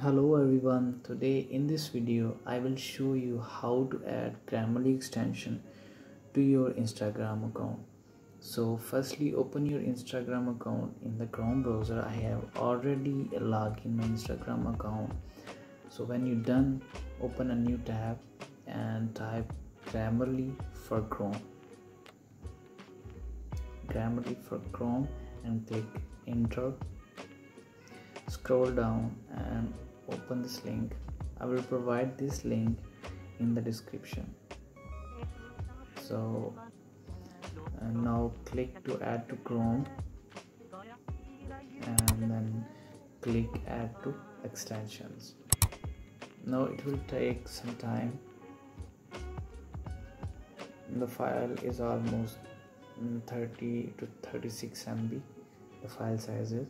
Hello everyone, today in this video I will show you how to add Grammarly extension to your Instagram account. So firstly, open your Instagram account in the Chrome browser. I have already logged in my Instagram account. So when you're done, open a new tab and type Grammarly for Chrome. Grammarly for Chrome and click enter. Scroll down and open this link. I will provide this link in the description. So and now click to add to Chrome and then click add to extensions. Now it will take some time. The file is almost 30 to 36 MB, the file size is.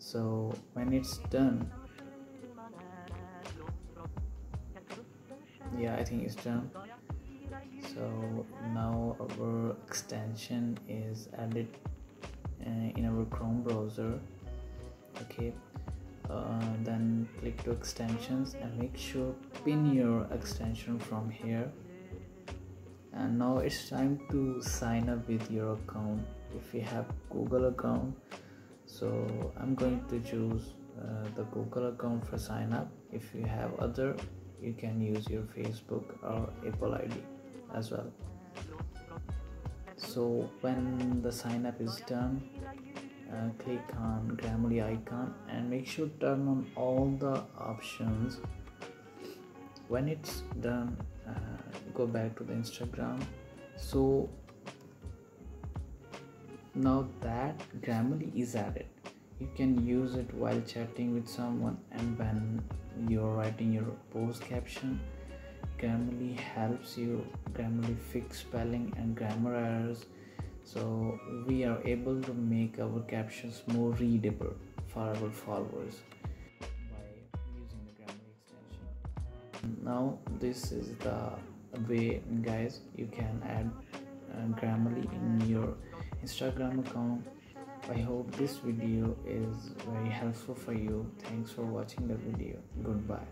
So when it's done, yeah, I think it's done. So now our extension is added in our Chrome browser. Okay, then click to extensions and make sure pin your extension from here. And now it's time to sign up with your account if you have Google account. So I'm going to choose the Google account for sign up. If you have other, you can use your Facebook or Apple ID as well. So when the sign up is done, click on Grammarly icon and make sure turn on all the options. When it's done, go back to the Instagram. So now that Grammarly is added, you can use it while chatting with someone and when you're writing your post caption. Grammarly helps you. Grammarly fix spelling and grammar errors, so we are able to make our captions more readable for our followers by using the Grammarly extension. Now this is the way, guys, you can add Grammarly in your Instagram account. I hope this video is very helpful for you. Thanks for watching the video. Goodbye.